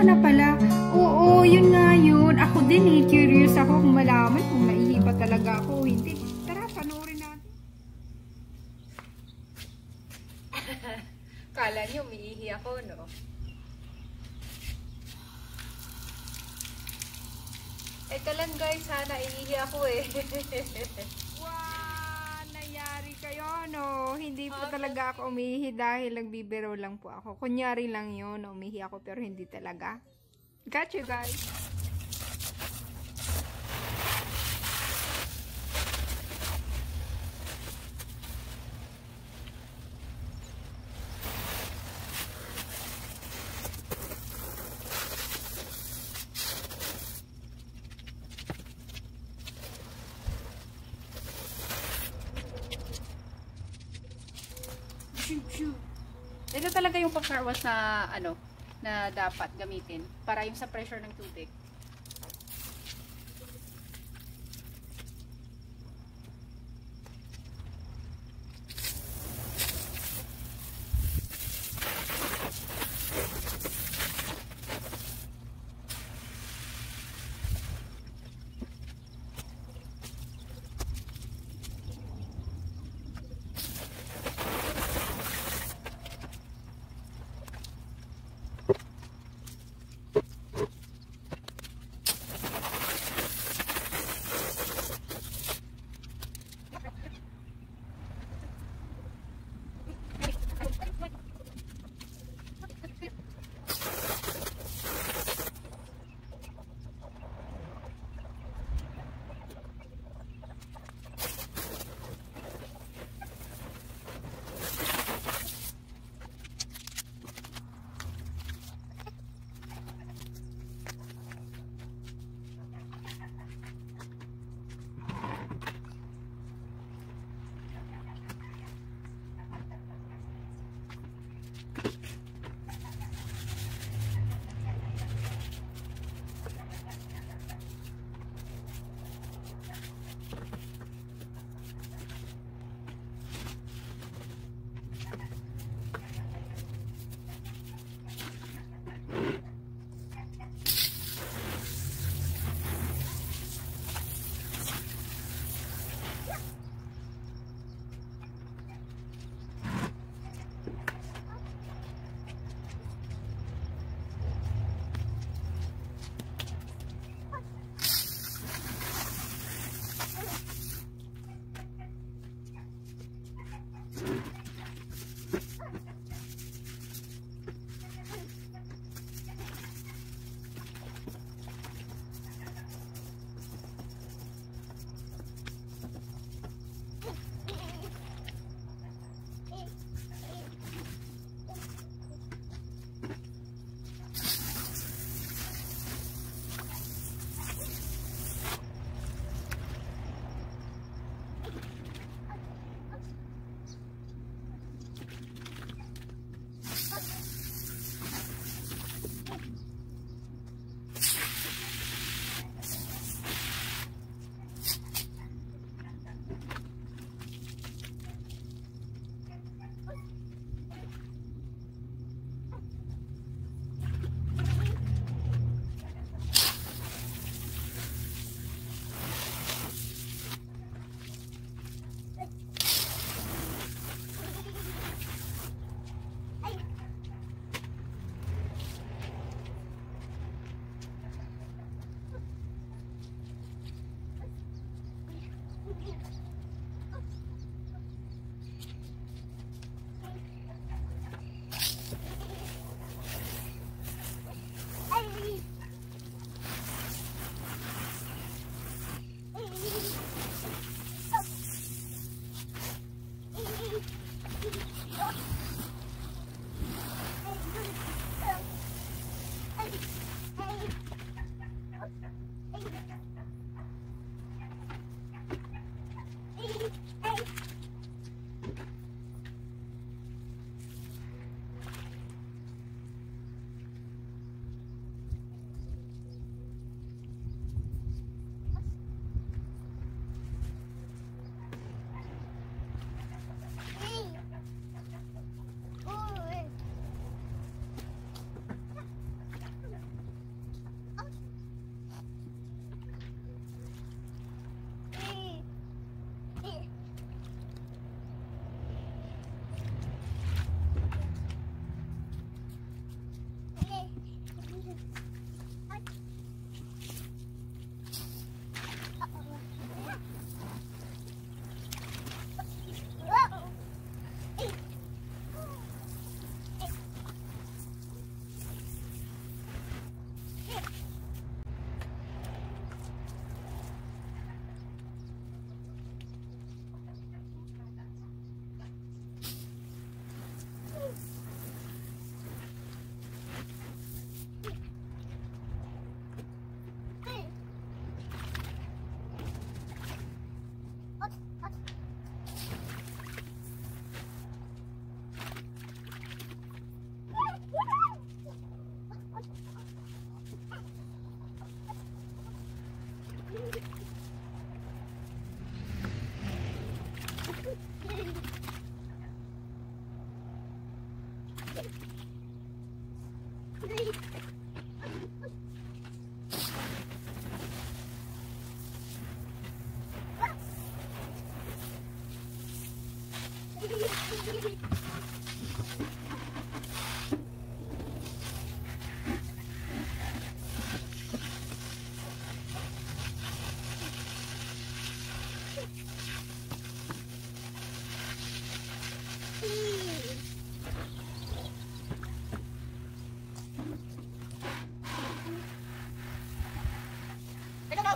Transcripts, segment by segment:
ka na pala. Oo, yun nga yun. Ako din eh, curious ako kung malaman kung naihiba talaga ako o hindi. Tara, panoorin natin. Kala niyo, umiihi ako, no? Eka lang guys, ha, naiihi ako eh. Wow, nangyari kayo, no? Hindi po talaga ako umihi dahil nagbibiro lang po ako. Kunyari lang yun, umihi ako pero hindi talaga. Got you guys. Ito talaga yung pang-car wash na ano na dapat gamitin para yung sa pressure ng tubig.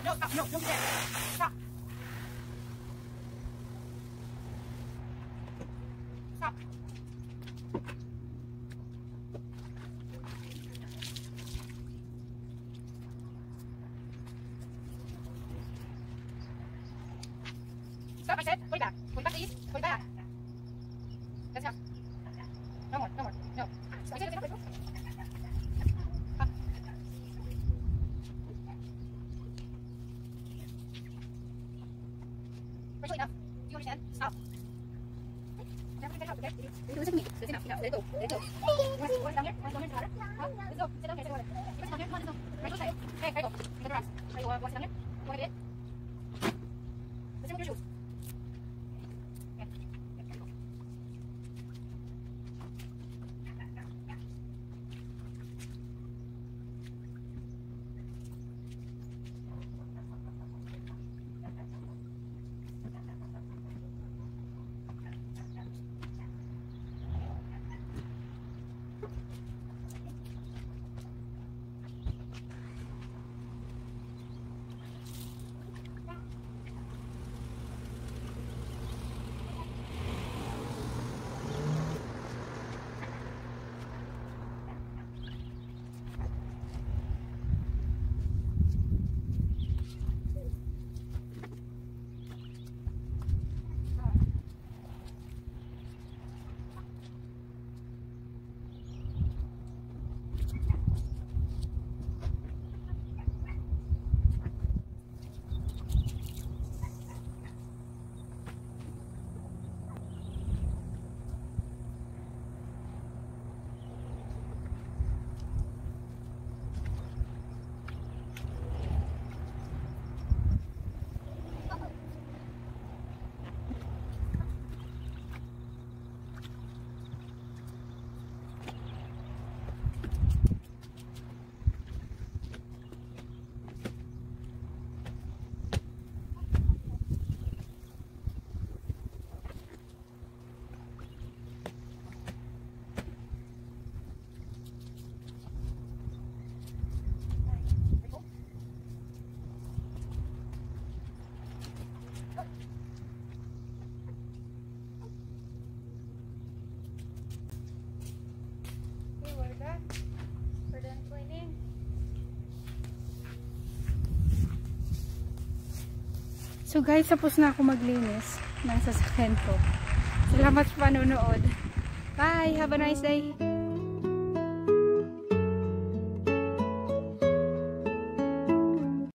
No, stop. Stop. Stop, I said. Pull back. Pull back, please. Pull back. That's enough. No more, no more. No. So I said that's enough. Enough. Do you understand? Stop. I'm going to help, okay? Listen to me. That's enough. Enough. Let it go. Let it go. You want to sit down here? You want to sit down here? Huh? Let's go. Sit down here. Sit down here. Come on, let's go. Right to the side. Hey, right go. Look around. Right, you want to sit down here? You want to get it? Let's go with your shoes. So guys, tapos na ako maglinis ng sasakyan ko. Salamat sa panonood. Bye! Have a nice day!